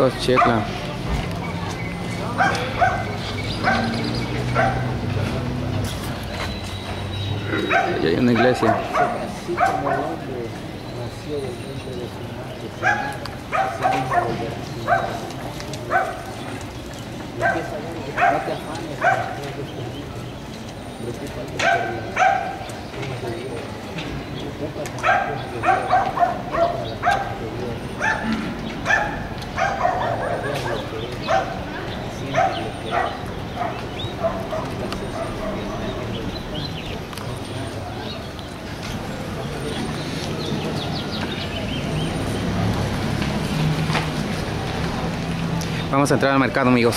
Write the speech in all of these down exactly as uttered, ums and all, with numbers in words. Matamoros, Chietla. Y hay una iglesia. Vamos a entrar al mercado, amigos.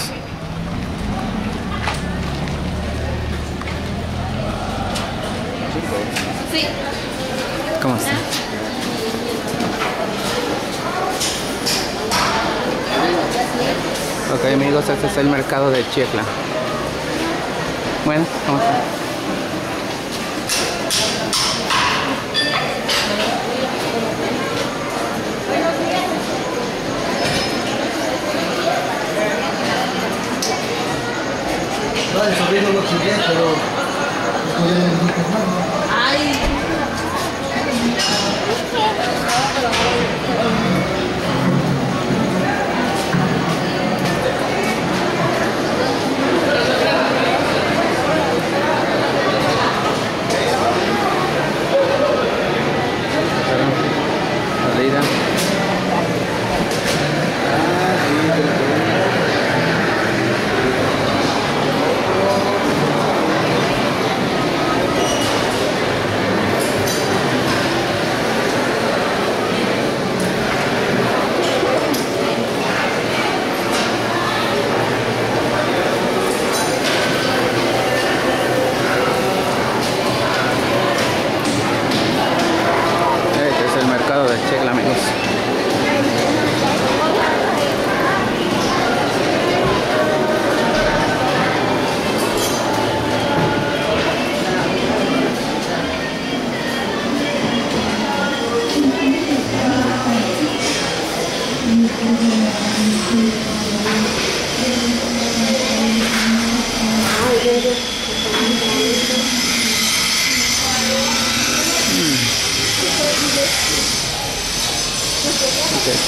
Sí. ¿Cómo está? Ok, amigos, este es el mercado de Chietla. Bueno, vamos a ver. Okay,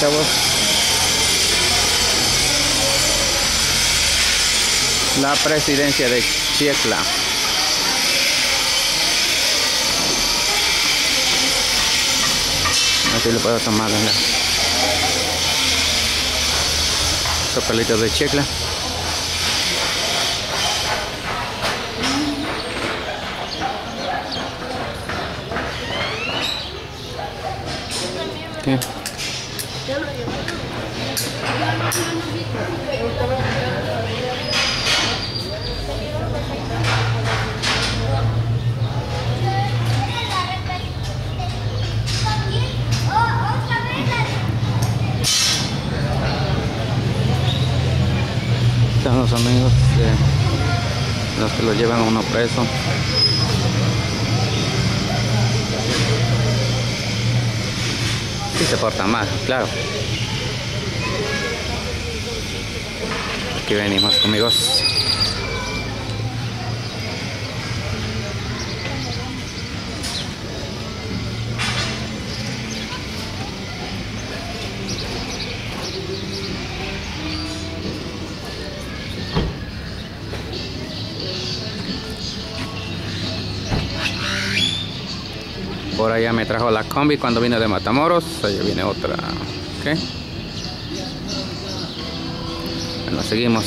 chavos. La presidencia de Chietla. Así lo puedo tomar, ¿no? Los papelitos de Chietla. Okay. Están los amigos de los que lo llevan a uno preso. Si se porta mal, claro. Aquí venimos, amigos. Por allá me trajo la combi cuando vino de Matamoros. Allá viene otra. ¿Qué? Bueno, seguimos.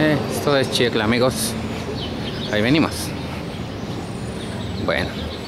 Esto es Chietla, amigos. Ahí venimos. Bueno.